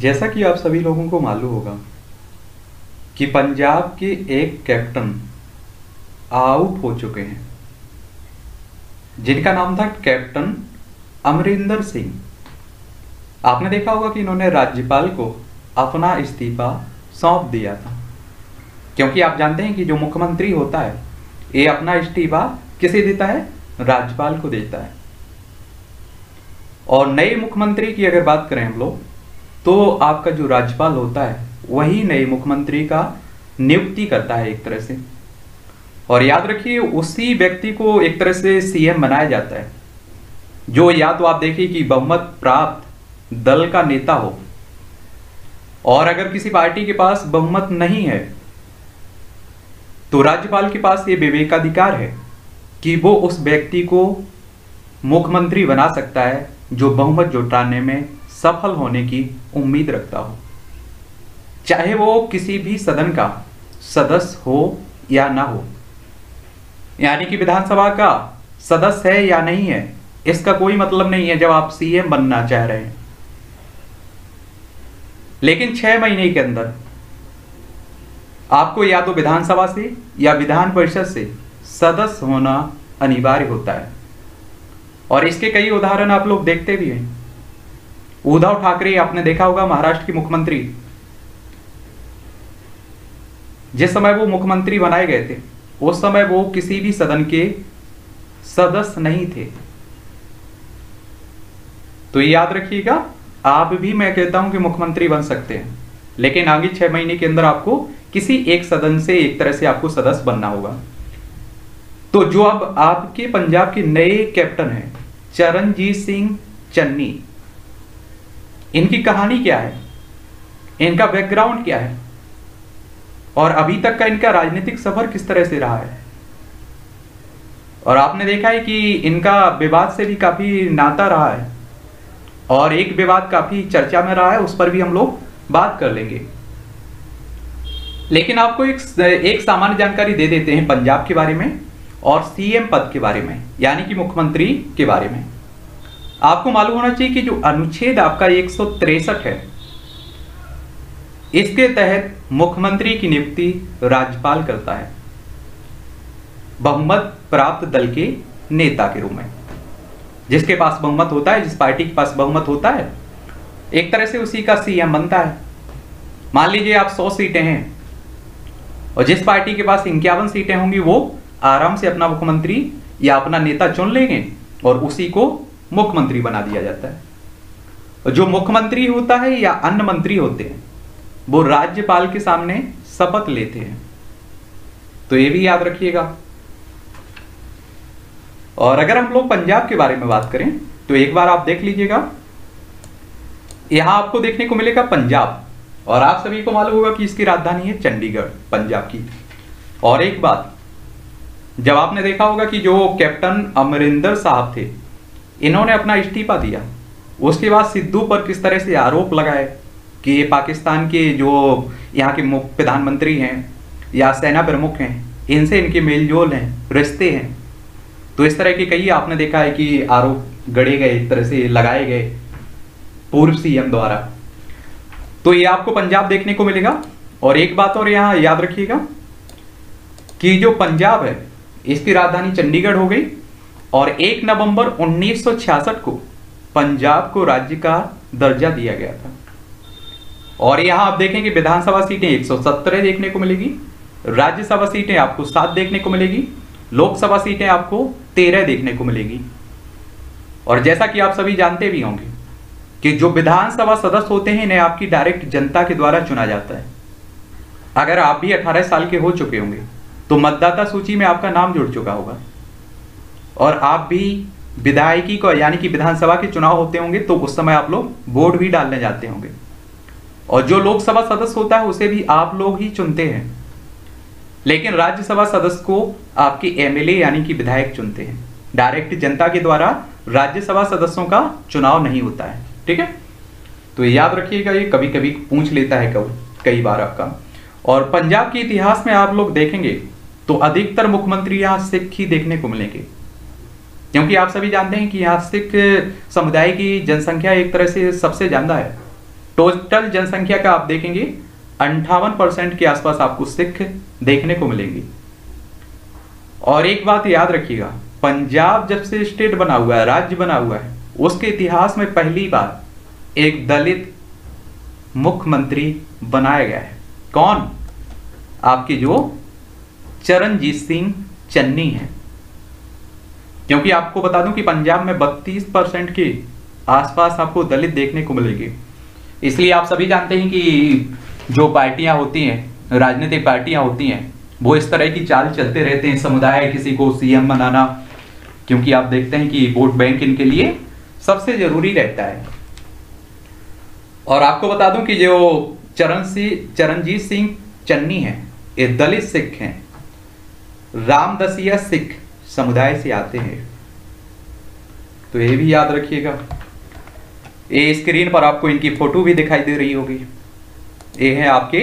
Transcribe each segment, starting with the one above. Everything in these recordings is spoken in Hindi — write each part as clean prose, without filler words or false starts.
जैसा कि आप सभी लोगों को मालूम होगा कि पंजाब के एक कैप्टन आउट हो चुके हैं जिनका नाम था कैप्टन अमरिंदर सिंह। आपने देखा होगा कि इन्होंने राज्यपाल को अपना इस्तीफा सौंप दिया था, क्योंकि आप जानते हैं कि जो मुख्यमंत्री होता है ये अपना इस्तीफा किसे देता है? राज्यपाल को देता है। और नए मुख्यमंत्री की अगर बात करें हम लोग तो आपका जो राज्यपाल होता है वही नए मुख्यमंत्री का नियुक्ति करता है एक तरह से, और याद रखिए उसी व्यक्ति को एक तरह से सीएम बनाया जाता है जो या तो आप देखिए कि बहुमत प्राप्त दल का नेता हो, और अगर किसी पार्टी के पास बहुमत नहीं है तो राज्यपाल के पास ये विवेकाधिकार है कि वो उस व्यक्ति को मुख्यमंत्री बना सकता है जो बहुमत जुटाने में सफल होने की उम्मीद रखता हो, चाहे वो किसी भी सदन का सदस्य हो या ना हो। यानी कि विधानसभा का सदस्य है या नहीं है इसका कोई मतलब नहीं है जब आप सीएम बनना चाह रहे हैं। लेकिन 6 महीने के अंदर आपको या तो विधानसभा से या विधान परिषद से सदस्य होना अनिवार्य होता है, और इसके कई उदाहरण आप लोग देखते भी हैं। उद्धव ठाकरे आपने देखा होगा महाराष्ट्र के मुख्यमंत्री, जिस समय वो मुख्यमंत्री बनाए गए थे उस समय वो किसी भी सदन के सदस्य नहीं थे। तो याद रखिएगा आप भी, मैं कहता हूं कि मुख्यमंत्री बन सकते हैं, लेकिन आगे 6 महीने के अंदर आपको किसी एक सदन से एक तरह से आपको सदस्य बनना होगा। तो जो अब आपके पंजाब के नए कैप्टन हैं चरणजीत सिंह चन्नी, इनकी कहानी क्या है, इनका बैकग्राउंड क्या है, और अभी तक का इनका राजनीतिक सफर किस तरह से रहा है। और आपने देखा है कि इनका विवाद से भी काफी नाता रहा है, और एक विवाद काफी चर्चा में रहा है, उस पर भी हम लोग बात कर लेंगे। लेकिन आपको एक सामान्य जानकारी दे देते हैं पंजाब के बारे में और सीएम पद के बारे में, यानी कि मुख्यमंत्री के बारे में। आपको मालूम होना चाहिए कि जो अनुच्छेद आपका 163 है, इसके तहत मुख्यमंत्री की नियुक्ति राज्यपाल करता है बहुमत प्राप्त दल के नेता के रूप में। जिसके पास बहुमत होता है, जिस पार्टी के पास बहुमत होता है, एक तरह से उसी का सीएम बनता है। मान लीजिए आप 100 सीटें हैं और जिस पार्टी के पास 51 सीटें होंगी वो आराम से अपना मुख्यमंत्री या अपना नेता चुन लेंगे और उसी को मुख्यमंत्री बना दिया जाता है। जो मुख्यमंत्री होता है या अन्य मंत्री होते हैं वो राज्यपाल के सामने शपथ लेते हैं, तो ये भी याद रखिएगा। और अगर हम लोग पंजाब के बारे में बात करें तो एक बार आप देख लीजिएगा, यहां आपको देखने को मिलेगा पंजाब, और आप सभी को मालूम होगा कि इसकी राजधानी है चंडीगढ़ पंजाब की। और एक बात जब आपने देखा होगा कि जो कैप्टन अमरिंदर साहब थे इन्होंने अपना इस्तीफा दिया, उसके बाद सिद्धू पर किस तरह से आरोप लगाए कि ये पाकिस्तान के जो यहाँ के प्रधानमंत्री हैं या सेना प्रमुख हैं इनसे इनके मेलजोल हैं, रिश्ते हैं। तो इस तरह के कई आपने देखा है कि आरोप गढ़े गए, एक तरह से लगाए गए पूर्व सीएम द्वारा। तो ये आपको पंजाब देखने को मिलेगा। और एक बात और यहाँ याद रखिएगा कि जो पंजाब है इसकी राजधानी चंडीगढ़ हो गई, और 1 नवंबर 1966 को पंजाब को राज्य का दर्जा दिया गया था। और यहां आप देखेंगे विधानसभा सीटें 117 देखने को मिलेगी, राज्यसभा सीटें आपको 7 देखने को मिलेगी, लोकसभा सीटें आपको 13 देखने को मिलेगी। और जैसा कि आप सभी जानते भी होंगे कि जो विधानसभा सदस्य होते हैं इन्हें आपकी डायरेक्ट जनता के द्वारा चुना जाता है। अगर आप भी 18 साल के हो चुके होंगे तो मतदाता सूची में आपका नाम जुड़ चुका होगा, और आप भी विधायकी को यानी कि विधानसभा के चुनाव होते होंगे तो उस समय आप लोग वोट भी डालने जाते होंगे, और जो लोकसभा सदस्य होता है उसे भी आप लोग ही चुनते हैं, लेकिन राज्यसभा सदस्य को आपके एमएलए यानी कि विधायक चुनते हैं। डायरेक्ट जनता के द्वारा राज्यसभा सदस्यों का चुनाव नहीं होता है, ठीक है। तो याद रखिएगा ये कभी कभी पूछ लेता है कई बार आपका। और पंजाब के इतिहास में आप लोग देखेंगे तो अधिकतर मुख्यमंत्री यहाँ सिख ही देखने को मिलेंगे, क्योंकि आप सभी जानते हैं कि यहाँ सिख समुदाय की जनसंख्या एक तरह से सबसे ज्यादा है। टोटल जनसंख्या का आप देखेंगे 58% के आसपास आपको सिख देखने को मिलेंगे। और एक बात याद रखिएगा, पंजाब जब से स्टेट बना हुआ है, राज्य बना हुआ है, उसके इतिहास में पहली बार एक दलित मुख्यमंत्री बनाया गया है। कौन? आपके जो चरणजीत सिंह चन्नी है। क्योंकि आपको बता दूं कि पंजाब में 32% के आसपास आपको दलित देखने को मिलेंगे। इसलिए आप सभी जानते हैं कि जो पार्टियां होती हैं, राजनीतिक पार्टियां होती हैं, वो इस तरह की चाल चलते रहते हैं, समुदाय किसी को सीएम बनाना, क्योंकि आप देखते हैं कि वोट बैंक इनके लिए सबसे जरूरी रहता है। और आपको बता दूं कि जो चरणजीत सिंह चन्नी हैं, ये दलित सिख हैं, रामदसिया सिख समुदाय से आते हैं, तो ये भी याद रखिएगा। ये स्क्रीन पर आपको इनकी फोटो भी दिखाई दे रही होगी। ये हैं आपके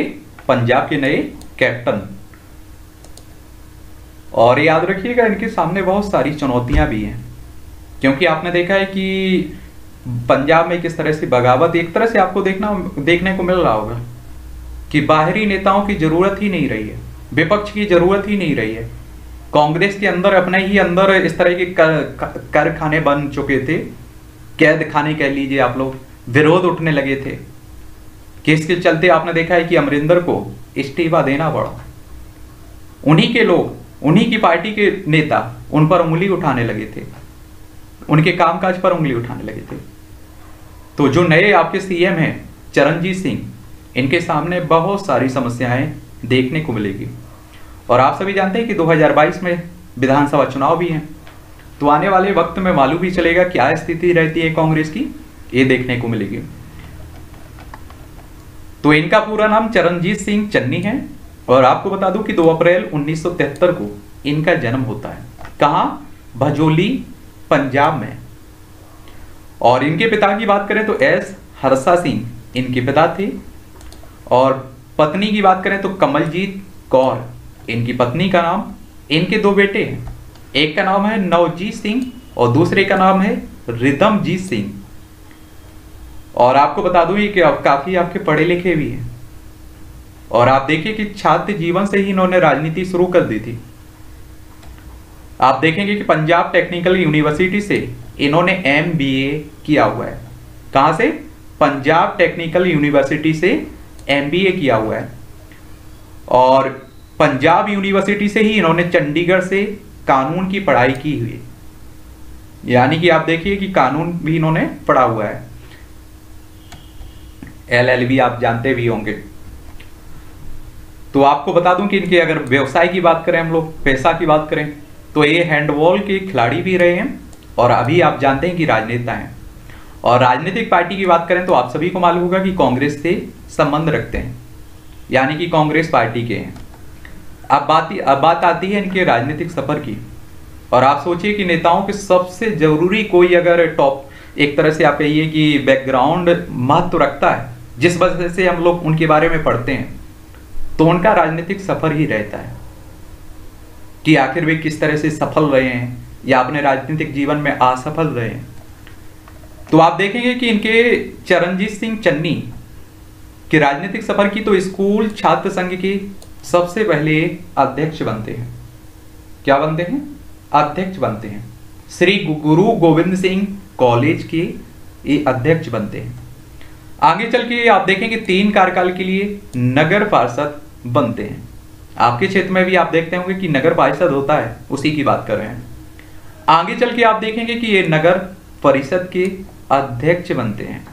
पंजाब के नए कैप्टन। और याद रखिएगा, इनके सामने बहुत सारी चुनौतियां भी हैं, क्योंकि आपने देखा है कि पंजाब में किस तरह से बगावत, एक तरह से आपको देखने को मिल रहा होगा कि बाहरी नेताओं की जरूरत ही नहीं रही है, विपक्ष की जरूरत ही नहीं रही है। कांग्रेस के अंदर अपने ही अंदर इस तरह के कारखाने बन चुके थे, कैद खाने कह लीजिए आप लोग, विरोध उठने लगे थे, कि इसके चलते आपने देखा है कि अमरिंदर को इस्तीफा देना पड़ा। उन्हीं के लोग, उन्हीं की पार्टी के नेता उन पर उंगली उठाने लगे थे, उनके कामकाज पर उंगली उठाने लगे थे। तो जो नए आपके सीएम हैं चरणजीत सिंह, इनके सामने बहुत सारी समस्याएं देखने को मिलेगी। और आप सभी जानते हैं कि 2022 में विधानसभा चुनाव भी हैं, तो आने वाले वक्त में मालूम भी चलेगा क्या स्थिति रहती है कांग्रेस की, ये देखने को मिलेगी। तो इनका पूरा नाम चरणजीत सिंह चन्नी है। और आपको बता दूं कि 2 अप्रैल 1973 को इनका जन्म होता है। कहाँ? भजोली, पंजाब में। और इनके पिता की बात करें तो एस हरसा सिंह इनके पिता थे। और पत्नी की बात करें तो कमलजीत कौर इनकी पत्नी का नाम। इनके 2 बेटे हैं, एक का नाम है नवजीत सिंह और दूसरे का नाम है रिधमजीत सिंह। और आपको बता दूं कि अब काफी आपके पढ़े लिखे भी हैं, और आप देखिए कि छात्र जीवन से ही इन्होंने राजनीति शुरू कर दी थी। आप देखेंगे कि पंजाब टेक्निकल यूनिवर्सिटी से इन्होंने MBA किया हुआ है। कहाँ से? पंजाब टेक्निकल यूनिवर्सिटी से MBA किया हुआ है। और पंजाब यूनिवर्सिटी से ही इन्होंने चंडीगढ़ से कानून की पढ़ाई की हुई, यानी कि आप देखिए कि कानून भी इन्होंने पढ़ा हुआ है। LLB आप जानते भी होंगे। तो आपको बता दूं कि इनके अगर व्यवसाय की बात करें, हम लोग पैसा की बात करें, तो ये हैंडबॉल के खिलाड़ी भी रहे हैं और अभी आप जानते हैं कि राजनेता हैं। और राजनीतिक पार्टी की बात करें तो आप सभी को मालूम होगा कि कांग्रेस से संबंध रखते हैं, यानी कि कांग्रेस पार्टी के हैं। अब बात आती है इनके राजनीतिक सफर की। और आप सोचिए कि नेताओं के सबसे जरूरी कोई अगर टॉप, एक तरह से आप कहिए कि बैकग्राउंड महत्व तो रखता है, जिस वजह से हम लोग उनके बारे में पढ़ते हैं, तो उनका राजनीतिक सफर ही रहता है कि आखिर वे किस तरह से सफल रहे हैं या अपने राजनीतिक जीवन में असफल रहे हैं। तो आप देखेंगे कि इनके चरणजीत सिंह चन्नी के राजनीतिक सफर की तो स्कूल छात्र संघ की सबसे पहले अध्यक्ष बनते हैं। क्या बनते हैं? अध्यक्ष बनते हैं। श्री गुरु गोविंद सिंह कॉलेज के ये अध्यक्ष बनते हैं। आगे चल के आप देखेंगे 3 कार्यकाल के लिए नगर पार्षद बनते हैं। आपके क्षेत्र में भी आप देखते होंगे कि नगर पार्षद होता है, उसी की बात कर रहे हैं। आगे चल के आप देखेंगे कि ये नगर परिषद के अध्यक्ष बनते हैं,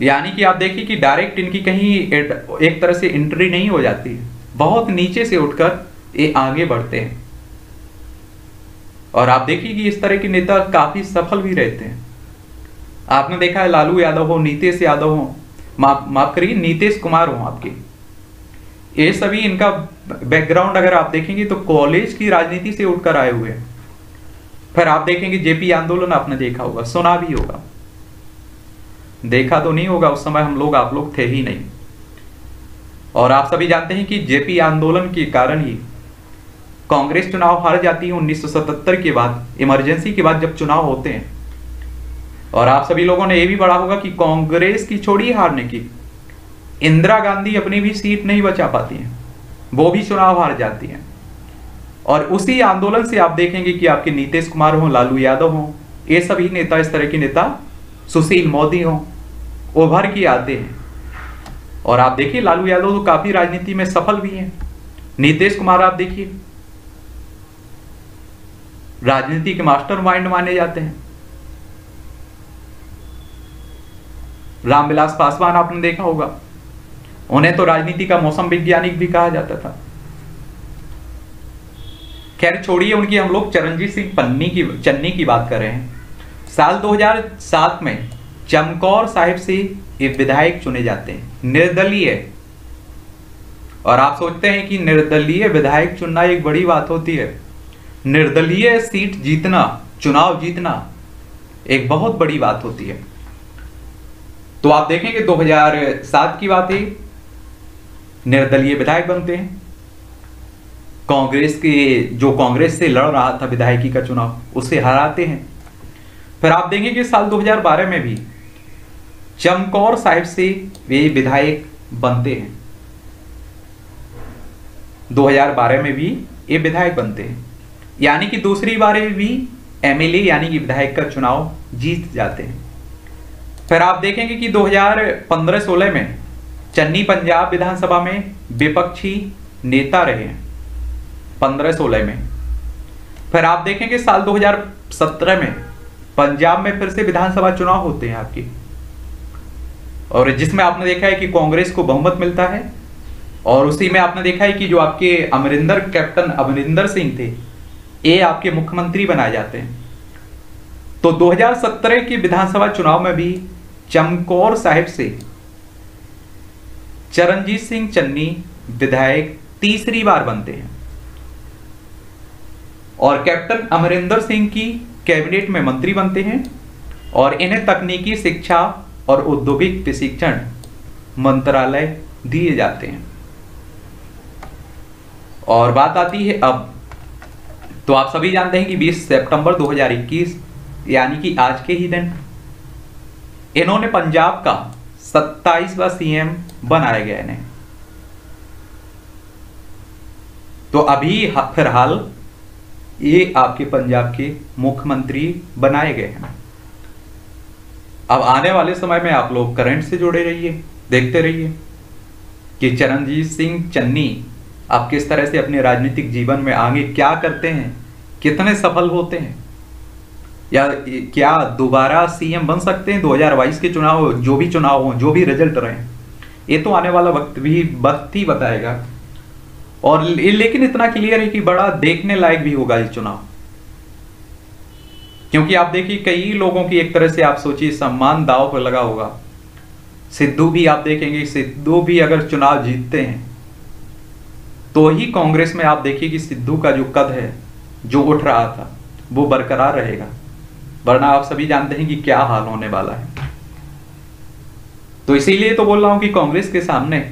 यानी कि आप देखिए कि डायरेक्ट इनकी कहीं एक तरह से एंट्री नहीं हो जाती, बहुत नीचे से उठकर ये आगे बढ़ते हैं। और आप देखिए कि इस तरह के नेता काफी सफल भी रहते हैं। आपने देखा है लालू यादव हो, नीतीश यादव हो, माफ करिए नीतीश कुमार हो, आपके ये सभी इनका बैकग्राउंड अगर आप देखेंगे तो कॉलेज की राजनीति से उठकर आए हुए हैं। फिर आप देखेंगे जेपी आंदोलन, आपने देखा होगा, सुना भी होगा, देखा तो नहीं होगा, उस समय हम लोग आप लोग थे ही नहीं। और आप सभी जानते हैं कि जेपी आंदोलन के कारण ही कांग्रेस चुनाव हार जाती है 1977 के बाद, इमरजेंसी के बाद जब चुनाव होते हैं। और आप सभी लोगों ने ये भी पढ़ा होगा कि कांग्रेस की छोड़ी हारने की, इंदिरा गांधी अपनी भी सीट नहीं बचा पाती हैं, वो भी चुनाव हार जाती हैं। और उसी आंदोलन से आप देखेंगे कि आपके नीतीश कुमार हों, लालू यादव हों, ये सभी नेता, इस तरह के नेता, सुशील मोदी हों, उभर के आते हैं। और आप देखिए लालू यादव तो काफी राजनीति में सफल भी हैं, नीतीश कुमार आप देखिए राजनीति के मास्टरमाइंड माने जाते हैं, रामविलास पासवान आपने देखा होगा, उन्हें तो राजनीति का मौसम वैज्ञानिक भी कहा जाता था। खैर छोड़िए उनकी, हम लोग चरणजीत सिंह चन्नी की बात कर रहे हैं। साल 2007 में चमकौर साहिब से ये विधायक चुने जाते हैं निर्दलीय, और आप सोचते हैं कि निर्दलीय विधायक चुनना एक बड़ी बात होती है, निर्दलीय सीट जीतना, चुनाव जीतना एक बहुत बड़ी बात होती है। तो आप देखेंगे 2007 की बात है, निर्दलीय विधायक बनते हैं, कांग्रेस के जो कांग्रेस से लड़ रहा था विधायकी का चुनाव उसे हराते हैं। फिर आप देखेंगे कि साल 2012 में भी चमकौर साहिब से वे विधायक बनते हैं, 2012 में भी ये विधायक बनते हैं, यानी कि दूसरी बार भी एमएलए यानी कि विधायक का चुनाव जीत जाते हैं। फिर आप देखेंगे कि 2015-16 में चन्नी पंजाब विधानसभा में विपक्षी नेता रहे हैं, 15-16 में। फिर आप देखेंगे साल 2017 में पंजाब में फिर से विधानसभा चुनाव होते हैं आपकी, और जिसमें आपने देखा है कि कांग्रेस को बहुमत मिलता है, और उसी में आपने देखा है कि जो आपके कैप्टन अमरिंदर सिंह थे, ये आपके मुख्यमंत्री बनाए जाते हैं। तो 2017 के विधानसभा चुनाव में भी चमकौर साहिब से चरणजीत सिंह चन्नी विधायक तीसरी बार बनते हैं, और कैप्टन अमरिंदर सिंह की कैबिनेट में मंत्री बनते हैं, और इन्हें तकनीकी शिक्षा और औद्योगिक प्रशिक्षण मंत्रालय दिए जाते हैं। और बात आती है अब, तो आप सभी जानते हैं कि 20 सितंबर 2021 यानी कि आज के ही दिन इन्होंने पंजाब का 27वां सीएम बनाया गया इन्हें। तो अभी फिलहाल ये आपके पंजाब के मुख्यमंत्री बनाए गए हैं। अब आने वाले समय में आप लोग करंट से जुड़े रहिए, देखते रहिए कि चरणजीत सिंह चन्नी आप किस तरह से अपने राजनीतिक जीवन में आगे क्या करते हैं, कितने सफल होते हैं, या क्या दोबारा सीएम बन सकते हैं 2022 के चुनाव, जो भी चुनाव हो, जो भी रिजल्ट रहे, ये तो आने वाला वक्त ही बताएगा। और लेकिन इतना क्लियर है कि बड़ा देखने लायक भी होगा ये चुनाव, क्योंकि आप देखिए कई लोगों की एक तरह से आप सोचिए सम्मान दांव पर लगा होगा। सिद्धू भी आप देखेंगे, सिद्धू भी अगर चुनाव जीतते हैं तो ही कांग्रेस में आप देखिए कि सिद्धू का जो कद है, जो उठ रहा था, वो बरकरार रहेगा, वरना आप सभी जानते हैं कि क्या हाल होने वाला है। तो इसीलिए तो बोल रहा हूं कि कांग्रेस के सामने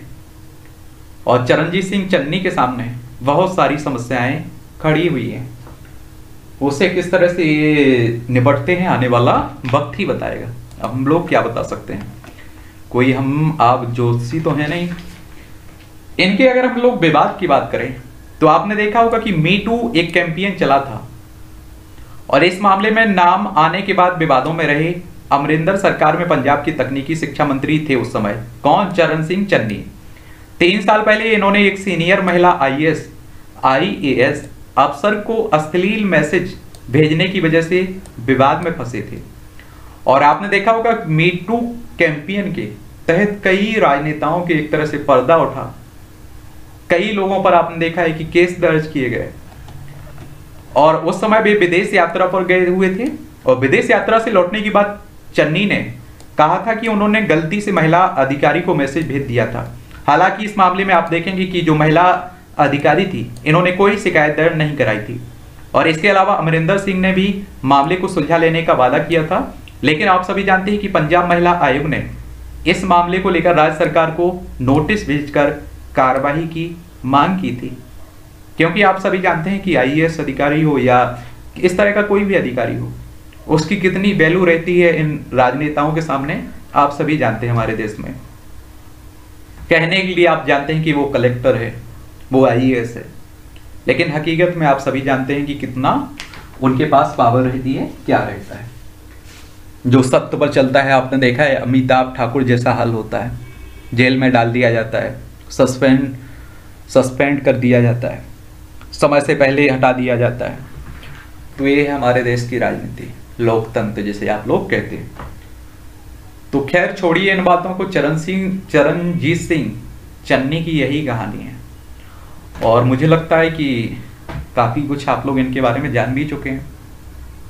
और चरणजीत सिंह चन्नी के सामने बहुत सारी समस्याएं खड़ी हुई हैं, उसे किस तरह से निपटते हैं आने वाला वक्त ही बताएगा। अब हम लोग क्या बता सकते हैं, कोई हम आप ज्योतिषी तो है नहीं इनके। अगर हम लोग विवाद की बात करें तो आपने देखा होगा कि मी टू एक कैंपेन चला था, और इस मामले में नाम आने के बाद विवादों में रहे अमरिंदर सरकार में पंजाब के तकनीकी शिक्षा मंत्री थे उस समय, कौन, चरण सिंह चन्नी। 3 साल पहले इन्होंने एक सीनियर महिला IAS अफसर को अश्लील मैसेज भेजने की वजह से विवाद में फंसे थे, और आपने देखा होगा मी टू कैंपेन के तहत कई राजनेताओं के एक तरह से पर्दा उठा, कई लोगों पर आपने देखा है कि केस दर्ज किए गए, और उस समय वे विदेश यात्रा पर गए हुए थे, और विदेश यात्रा से लौटने के बाद चन्नी ने कहा था कि उन्होंने गलती से महिला अधिकारी को मैसेज भेज दिया था। हालांकि इस मामले में आप देखेंगे कि जो महिला अधिकारी थी इन्होंने कोई शिकायत दर्ज नहीं कराई थी, और इसके अलावा अमरिंदर सिंह ने भी मामले को सुलझा लेने का वादा किया था, लेकिन आप सभी जानते हैं कि पंजाब महिला आयोग ने इस मामले को लेकर राज्य सरकार को नोटिस भेजकर कार्रवाई की मांग की थी, क्योंकि आप सभी जानते हैं कि IAS अधिकारी हो या इस तरह का कोई भी अधिकारी हो, उसकी कितनी वैल्यू रहती है इन राजनेताओं के सामने आप सभी जानते हैं। हमारे देश में कहने के लिए आप जानते हैं कि वो कलेक्टर है, वो IAS है, लेकिन हकीकत में आप सभी जानते हैं कि कितना उनके पास पावर रहती है, क्या रहता है। जो सख्त पर चलता है आपने देखा है, अमिताभ ठाकुर जैसा हाल होता है, जेल में डाल दिया जाता है, सस्पेंड कर दिया जाता है, समय से पहले हटा दिया जाता है। तो ये है हमारे देश की राजनीति, लोकतंत्र जैसे आप लोग कहते हैं। तो खैर छोड़िए इन बातों को, चरणजीत सिंह चन्नी की यही कहानी है और मुझे लगता है कि काफ़ी कुछ आप लोग इनके बारे में जान भी चुके हैं।